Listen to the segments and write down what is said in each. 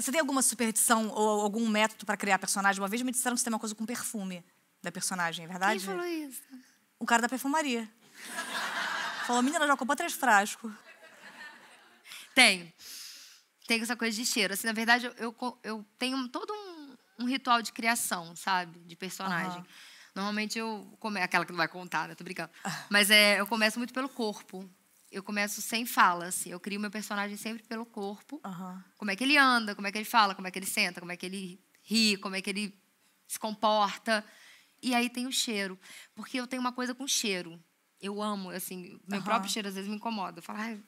Você tem alguma superstição ou algum método para criar personagem? Uma vez me disseram que você tem uma coisa com perfume da personagem, é verdade? Quem falou isso? O cara da perfumaria. Falou, menina, já comprou 3 frascos. Tenho. Tenho essa coisa de cheiro. Assim, na verdade, eu tenho todo um ritual de criação, sabe? De personagem. Uhum. Normalmente eu começo... Aquela que não vai contar, né? Tô brincando. Mas eu começo muito pelo corpo. Eu começo sem fala, assim. Eu crio meu personagem sempre pelo corpo. Uhum. Como é que ele anda, como é que ele fala, como é que ele senta, como é que ele ri, como é que ele se comporta. E aí tem o cheiro. Porque eu tenho uma coisa com cheiro. Eu amo, assim, meu próprio cheiro às vezes me incomoda. Eu falo, ai,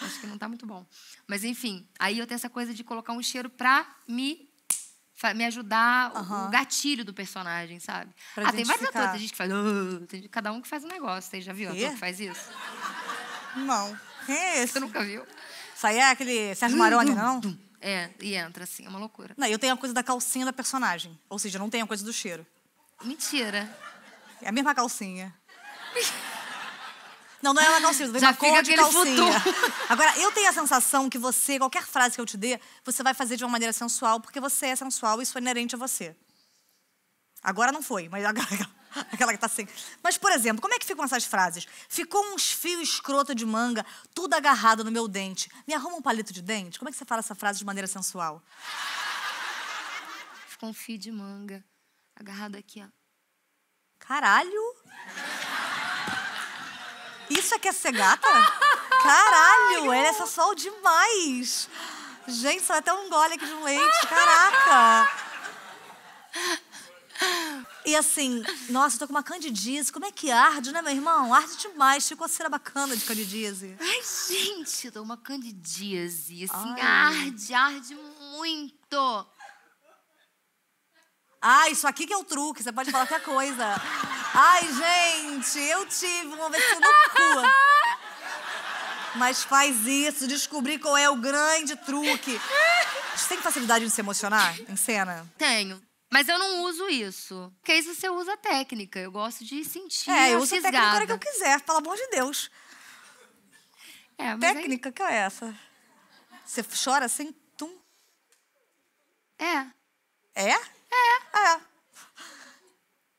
acho que não tá muito bom. Mas enfim, aí eu tenho essa coisa de colocar um cheiro pra me ajudar, o gatilho do personagem, sabe? Pra tem vários atores, tem gente que faz... Tem cada um que faz um negócio, tem, já viu ator que faz isso? Não. Quem é esse? Você nunca viu? Isso aí é aquele Sérgio Maroni, não? É, e entra assim, é uma loucura. Não, eu tenho a coisa da calcinha da personagem. Ou seja, eu não tenho a coisa do cheiro. Mentira. É a mesma calcinha. Não, não é uma calcinha, já fica de calcinha. Agora, eu tenho a sensação que você, qualquer frase que eu te dê, você vai fazer de uma maneira sensual, porque você é sensual e isso é inerente a você. Agora não foi, mas agora... Aquela que tá assim. Mas, por exemplo, como é que ficam essas frases? Ficou uns fios escroto de manga, tudo agarrado no meu dente. Me arruma um palito de dente? Como é que você fala essa frase de maneira sensual? Ficou um fio de manga agarrado aqui, ó. Caralho! Isso é que é ser gata? Caralho! Ela é sensual demais! Gente, só até um gole aqui de um leite. Caraca! E assim, nossa, eu tô com uma candidíase. Como é que arde, né, meu irmão? Arde demais. Ficou a cera bacana de candidíase. Ai, gente, eu tô com uma candidíase. Assim, arde muito. Ah, isso aqui que é o truque. Você pode falar qualquer coisa. Ai, gente, eu tive uma vez no cu. Mas faz isso, descobrir qual é o grande truque. Você tem facilidade de se emocionar em cena? Tenho. Mas eu não uso isso. Porque isso você usa técnica. Eu gosto de sentir. É, eu uso a técnica na hora que eu quiser, pelo amor de Deus. É, mas técnica que é essa? Você chora sem tum? É. É? É. É.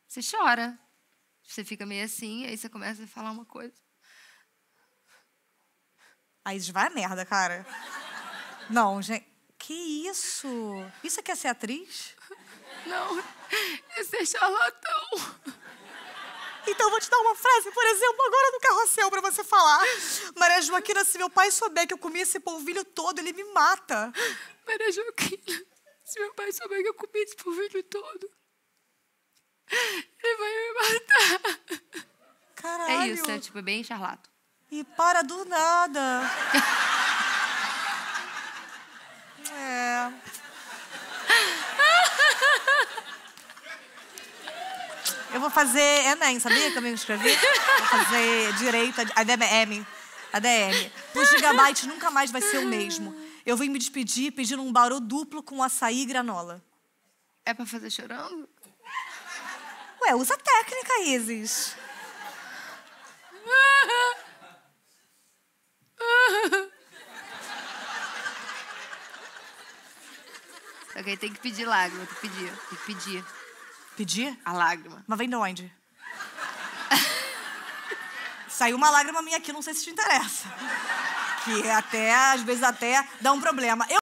Você chora. Você fica meio assim, aí você começa a falar uma coisa. Aí vai a merda, cara. Não, gente. Que isso? Isso aqui é ser atriz? Não, esse é charlatão. Então eu vou te dar uma frase, por exemplo, agora no Carrossel, pra você falar. Maria Joaquina, se meu pai souber que eu comi esse polvilho todo, ele me mata. Maria Joaquina, se meu pai souber que eu comi esse polvilho todo, ele vai me matar. Caralho. É isso, é tipo bem charlato. E para do nada. É... Eu vou fazer Enem, sabia que eu me inscrevi? Vou fazer direito, ADM. O gigabyte nunca mais vai ser o mesmo. Eu vim me despedir pedindo um bauru duplo com açaí e granola. É pra fazer chorando? Ué, usa técnica, Isis. Ok, tem que pedir lágrima, tem que pedir. Pedir? A lágrima. Mas vem de onde? Saiu uma lágrima minha aqui, não sei se te interessa. Que até, às vezes até, dá um problema. Eu